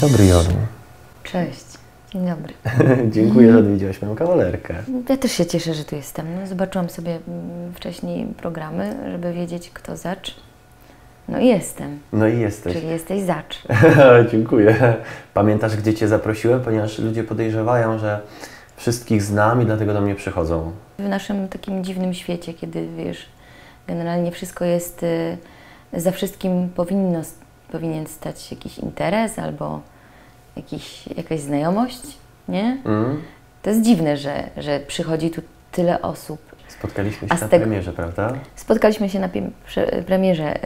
Dzień dobry, Jolu. Cześć. Dzień dobry. Dziękuję, że odwiedziłaś moją kawalerkę. Ja też się cieszę, że tu jestem. No, zobaczyłam sobie wcześniej programy, żeby wiedzieć, kto zacz. No i jestem. No i jesteś. Czyli jesteś zacz. Dziękuję. Pamiętasz, gdzie Cię zaprosiłem? Ponieważ ludzie podejrzewają, że wszystkich znam i dlatego do mnie przychodzą. W naszym takim dziwnym świecie, kiedy wiesz, generalnie wszystko jest, za wszystkim powinien stać jakiś interes albo jakaś znajomość, nie? Mm. To jest dziwne, że przychodzi tu tyle osób. Spotkaliśmy się na premierze, prawda? Spotkaliśmy się na premierze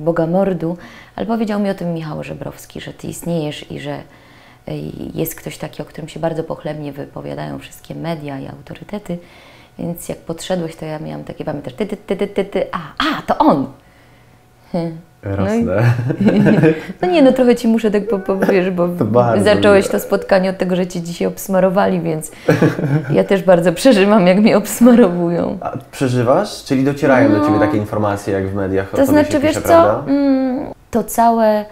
Boga Mordu, ale powiedział mi o tym Michał Żebrowski, że ty istniejesz i że jest ktoś taki, o którym się bardzo pochlebnie wypowiadają wszystkie media i autorytety, więc jak podszedłeś, to ja miałam takie, pamiętasz, to on! Rosnę. No nie, no trochę Ci muszę tak powiesz, bo zacząłeś to spotkanie od tego, że Cię dzisiaj obsmarowali, więc ja też bardzo przeżywam, jak mnie obsmarowują. A przeżywasz? Czyli docierają do Ciebie takie informacje, jak w mediach? To znaczy, wiesz co, to całe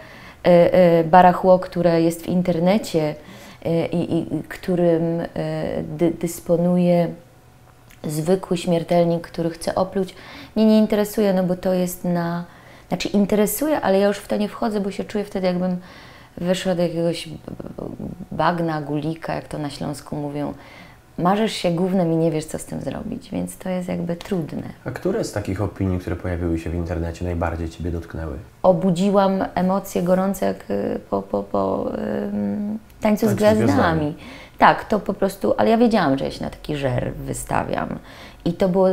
barachło, które jest w internecie i którym dysponuje zwykły śmiertelnik, który chce opluć, mnie nie interesuje, no bo to jest na... Znaczy interesuje, ale ja już w to nie wchodzę, bo się czuję wtedy, jakbym wyszła do jakiegoś bagna, gulika, jak to na Śląsku mówią. Marzysz się gównem i nie wiesz, co z tym zrobić, więc to jest jakby trudne. A które z takich opinii, które pojawiły się w internecie, najbardziej Ciebie dotknęły? Obudziłam emocje gorące jak po Tańcu z gwiazdami. Tak, to po prostu, ale ja wiedziałam, że ja się na taki żer wystawiam i to było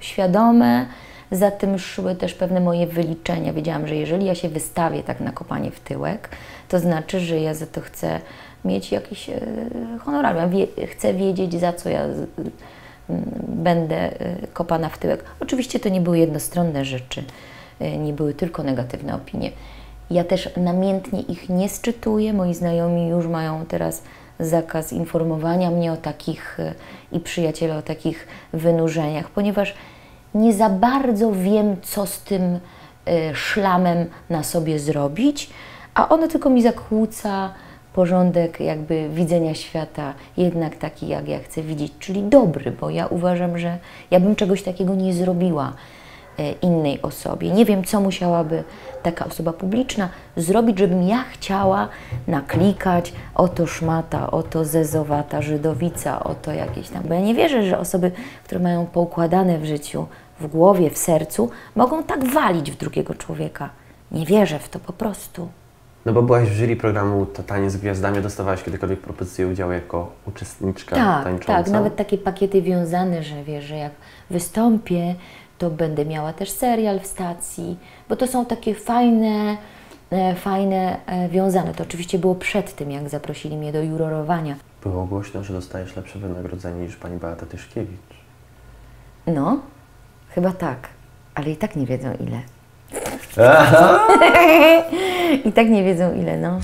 świadome. Za tym szły też pewne moje wyliczenia. Wiedziałam, że jeżeli ja się wystawię tak na kopanie w tyłek, to znaczy, że ja za to chcę mieć jakiś honorarium. Chcę wiedzieć, za co ja będę kopana w tyłek. Oczywiście to nie były jednostronne rzeczy, nie były tylko negatywne opinie. Ja też namiętnie ich nie sczytuję. Moi znajomi już mają teraz zakaz informowania mnie o takich i przyjaciele o takich wynurzeniach, ponieważ nie za bardzo wiem, co z tym szlamem na sobie zrobić, a ono tylko mi zakłóca porządek jakby widzenia świata, jednak taki, jak ja chcę widzieć, czyli dobry, bo ja uważam, że ja bym czegoś takiego nie zrobiła innej osobie. Nie wiem, co musiałaby taka osoba publiczna zrobić, żebym ja chciała naklikać oto szmata, oto zezowata Żydowica, oto jakieś tam. Bo ja nie wierzę, że osoby, które mają poukładane w życiu, w głowie, w sercu, mogą tak walić w drugiego człowieka. Nie wierzę w to po prostu. No bo byłaś w jury programu Taniec z gwiazdami, dostawałaś kiedykolwiek propozycję udziału jako uczestniczka tańcząca? Tak, nawet takie pakiety wiązane, że wiesz, że jak wystąpię, to będę miała też serial w stacji, bo to są takie fajne wiązane. To oczywiście było przed tym, jak zaprosili mnie do jurorowania. Było głośno, że dostajesz lepsze wynagrodzenie niż pani Beata Tyszkiewicz. No, chyba tak, ale i tak nie wiedzą ile. I tak nie wiedzą ile, no.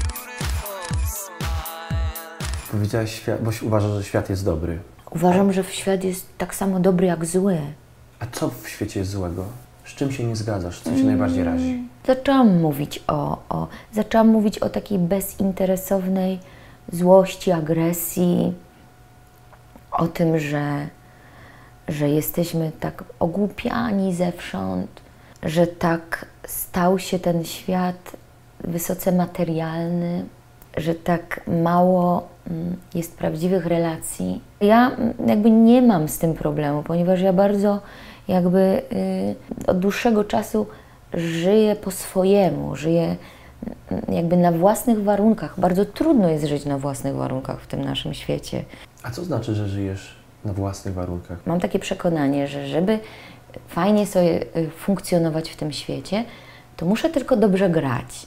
Powiedziałaś, bo uważasz, że świat jest dobry. Uważam, że świat jest tak samo dobry jak zły. A co w świecie jest złego? Z czym się nie zgadzasz? Co Cię najbardziej razi? Zaczęłam mówić o takiej bezinteresownej złości, agresji, o tym, że jesteśmy tak ogłupiani zewsząd, że tak stał się ten świat wysoce materialny, że tak mało jest prawdziwych relacji. Ja jakby nie mam z tym problemu, ponieważ ja bardzo jakby od dłuższego czasu żyję po swojemu, żyję jakby na własnych warunkach. Bardzo trudno jest żyć na własnych warunkach w tym naszym świecie. A co znaczy, że żyjesz na własnych warunkach? Mam takie przekonanie, że żeby fajnie sobie funkcjonować w tym świecie, to muszę tylko dobrze grać.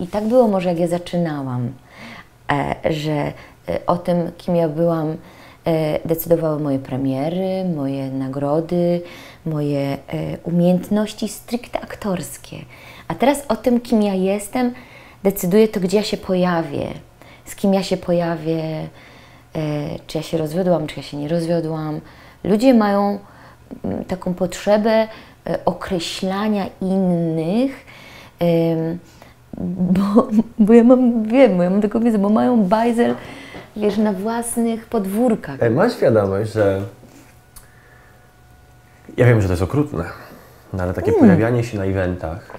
I tak było może, jak ja zaczynałam, że o tym, kim ja byłam, decydowały moje premiery, moje nagrody, moje umiejętności stricte aktorskie. A teraz o tym, kim ja jestem, decyduje to, gdzie ja się pojawię, z kim ja się pojawię, czy ja się rozwiodłam, czy ja się nie rozwiodłam. Ludzie mają taką potrzebę określania innych, Bo ja mam, wiem, ja mam taką wiedzę, bo mają bajzel, wiesz, na własnych podwórkach. Mam świadomość, że... Ja wiem, że to jest okrutne, no ale takie pojawianie się na eventach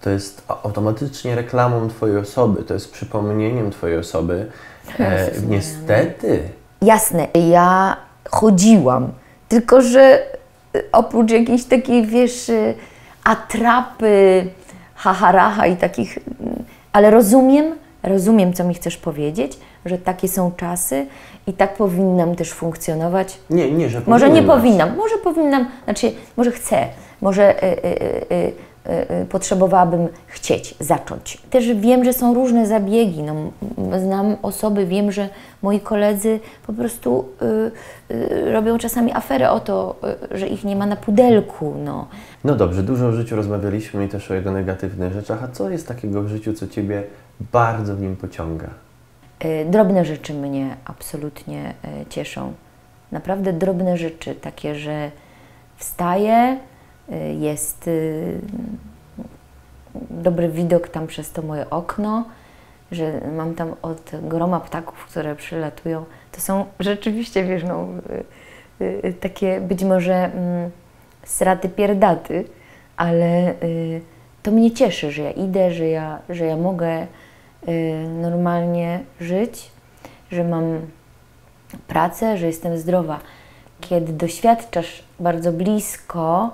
to jest automatycznie reklamą twojej osoby, to jest przypomnieniem twojej osoby. Niestety. Jasne, ja chodziłam, tylko że oprócz jakiejś takiej, wiesz, atrapy, haharaha i takich, ale rozumiem, co mi chcesz powiedzieć, że takie są czasy i tak powinnam też funkcjonować. Nie, że powinnaś. Może nie powinnam, może powinnam, znaczy może chcę, może potrzebowałabym chcieć zacząć. Też wiem, że są różne zabiegi, no, znam osoby, wiem, że moi koledzy po prostu robią czasami aferę o to, że ich nie ma na pudelku. No. No dobrze, dużo o życiu rozmawialiśmy i też o jego negatywnych rzeczach, a co jest takiego w życiu, co Ciebie bardzo w nim pociąga? Drobne rzeczy mnie absolutnie cieszą. Naprawdę drobne rzeczy, takie, że wstaję, jest dobry widok tam przez to moje okno, że mam tam od groma ptaków, które przylatują. To są rzeczywiście, wiesz, no, takie być może sraty pierdaty, ale to mnie cieszy, że ja idę, że ja mogę normalnie żyć, że mam pracę, że jestem zdrowa. Kiedy doświadczasz bardzo blisko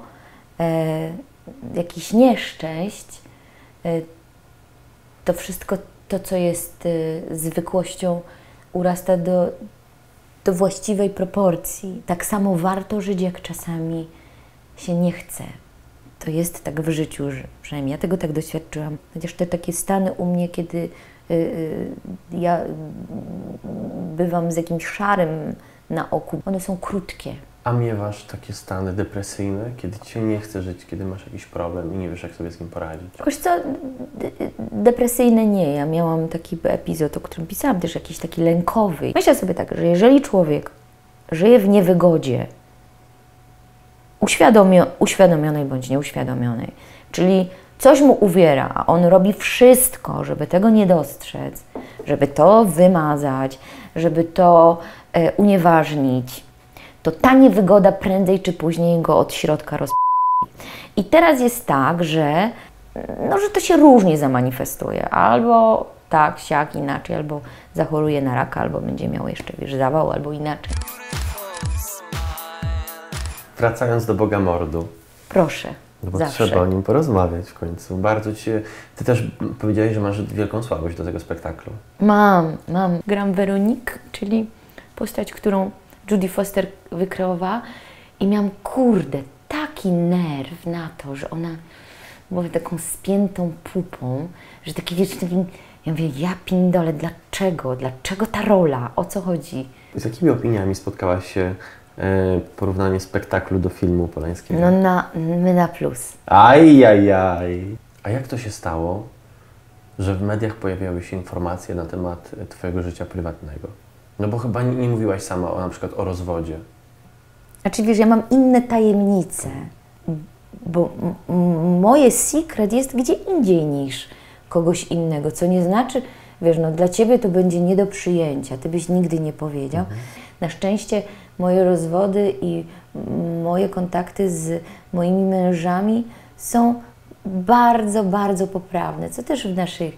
jakichś nieszczęść, to wszystko to, co jest zwykłością, urasta do właściwej proporcji. Tak samo warto żyć, jak czasami się nie chce. To jest tak w życiu, że przynajmniej ja tego tak doświadczyłam. Chociaż te takie stany u mnie, kiedy ja bywam z jakimś szarym na oku, one są krótkie. A miewasz takie stany depresyjne, kiedy Ci się nie chce żyć, kiedy masz jakiś problem i nie wiesz, jak sobie z nim poradzić? Wiesz co, depresyjne nie. Ja miałam taki epizod, o którym pisałam, też jakiś taki lękowy. Myślę sobie tak, że jeżeli człowiek żyje w niewygodzie, uświadomionej bądź nieuświadomionej, czyli coś mu uwiera, a on robi wszystko, żeby tego nie dostrzec, żeby to wymazać, żeby to unieważnić, to ta niewygoda prędzej czy później go od środka rozp***i. I teraz jest tak, że, no, że to się różnie zamanifestuje, albo tak, siak, inaczej, albo zachoruje na raka, albo będzie miał jeszcze, wiesz, zawał, albo inaczej. Wracając do Boga Mordu. Proszę, no bo zawsze. Trzeba o nim porozmawiać w końcu. Bardzo Cię... Ty też powiedziałeś, że masz wielką słabość do tego spektaklu. Mam. Gram Veronique, czyli postać, którą Judy Foster wykreowała i miałam, kurde, taki nerw na to, że ona była taką spiętą pupą, że taki, wiesz, taki... Ja mówię, ja pindole, dlaczego? Dlaczego ta rola? O co chodzi? Z jakimi opiniami spotkałaś się porównanie spektaklu do filmu Polańskiego? No my na plus. Ajajaj! A jak to się stało, że w mediach pojawiały się informacje na temat Twojego życia prywatnego? No bo chyba nie mówiłaś sama o, na przykład o rozwodzie. Znaczy, wiesz, ja mam inne tajemnice, bo moje secret jest gdzie indziej niż kogoś innego, co nie znaczy, wiesz, no dla Ciebie to będzie nie do przyjęcia, Ty byś nigdy nie powiedział. Mhm. Na szczęście moje rozwody i moje kontakty z moimi mężami są bardzo, bardzo poprawne, co też w naszej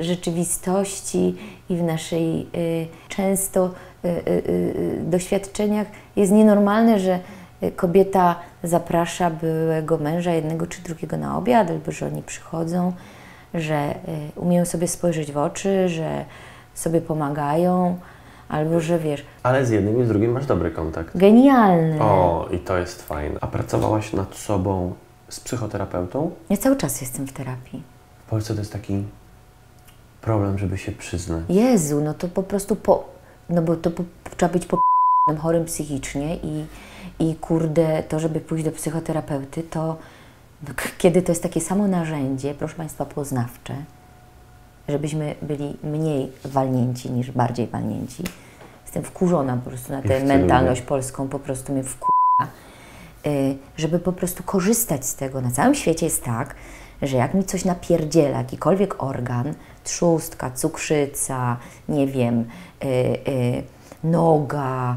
rzeczywistości i w naszej często doświadczeniach jest nienormalne, że kobieta zaprasza byłego męża jednego czy drugiego na obiad, albo że oni przychodzą, że umieją sobie spojrzeć w oczy, że sobie pomagają, albo że wiesz... Ale z jednym i z drugim masz dobry kontakt. Genialny. O, i to jest fajne. A pracowałaś nad sobą z psychoterapeutą? Ja cały czas jestem w terapii. W Polsce to jest taki problem, żeby się przyznać. Jezu, no to po prostu no bo to trzeba być chorym psychicznie i kurde, to żeby pójść do psychoterapeuty, to kiedy to jest takie samo narzędzie, proszę Państwa, poznawcze, żebyśmy byli mniej walnięci niż bardziej walnięci. Jestem wkurzona po prostu na tę mentalność polską, po prostu mnie wkurza. żeby po prostu korzystać z tego. Na całym świecie jest tak, że jak mi coś napierdziela, jakikolwiek organ, trzustka, cukrzyca, nie wiem, noga,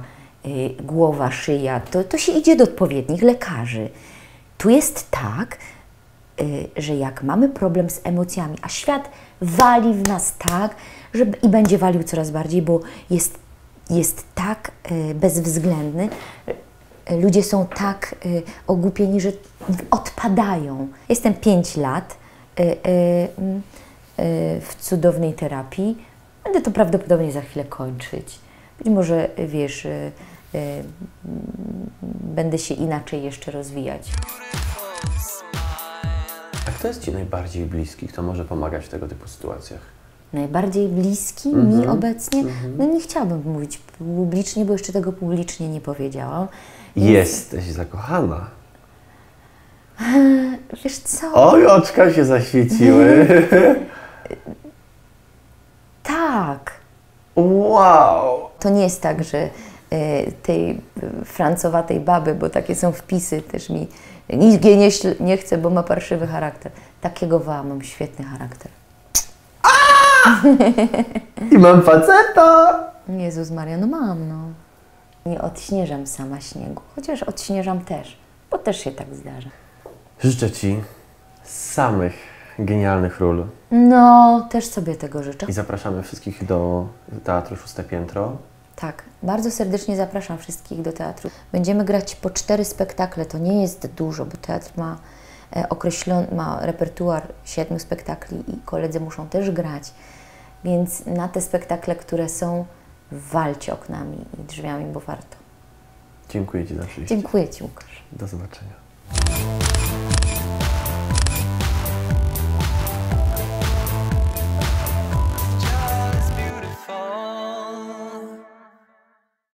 głowa, szyja, to się idzie do odpowiednich lekarzy. Tu jest tak, że jak mamy problem z emocjami, a świat wali w nas tak, że i będzie walił coraz bardziej, bo jest tak bezwzględny, ludzie są tak ogłupieni, że odpadają. Jestem 5 lat w cudownej terapii. Będę to prawdopodobnie za chwilę kończyć. Być może, wiesz, będę się inaczej jeszcze rozwijać. A kto jest Ci najbardziej bliski? Kto może pomagać w tego typu sytuacjach? Najbardziej bliski mi obecnie? No nie chciałabym mówić publicznie, bo jeszcze tego publicznie nie powiedziałam. Jesteś zakochana. Wiesz co? Oj, oczka się zaświeciły. Tak. Wow. To nie jest tak, że tej francowatej baby, bo takie są wpisy też mi, nikt jej nie chce, bo ma parszywy charakter. Takiego mam świetny charakter. I mam faceta! Jezus Maria, no mam, no. Nie odśnieżam sama śniegu, chociaż odśnieżam też, bo też się tak zdarza. Życzę Ci samych genialnych ról. No, też sobie tego życzę. I zapraszamy wszystkich do Teatru Szóste Piętro. Tak, bardzo serdecznie zapraszam wszystkich do teatru. Będziemy grać po 4 spektakle, to nie jest dużo, bo teatr ma określony, ma repertuar 7 spektakli i koledzy muszą też grać, więc na te spektakle, które są, walcie oknami i drzwiami, bo warto. Dziękuję Ci za przyjście. Dziękuję Ci, Łukasz. Do zobaczenia.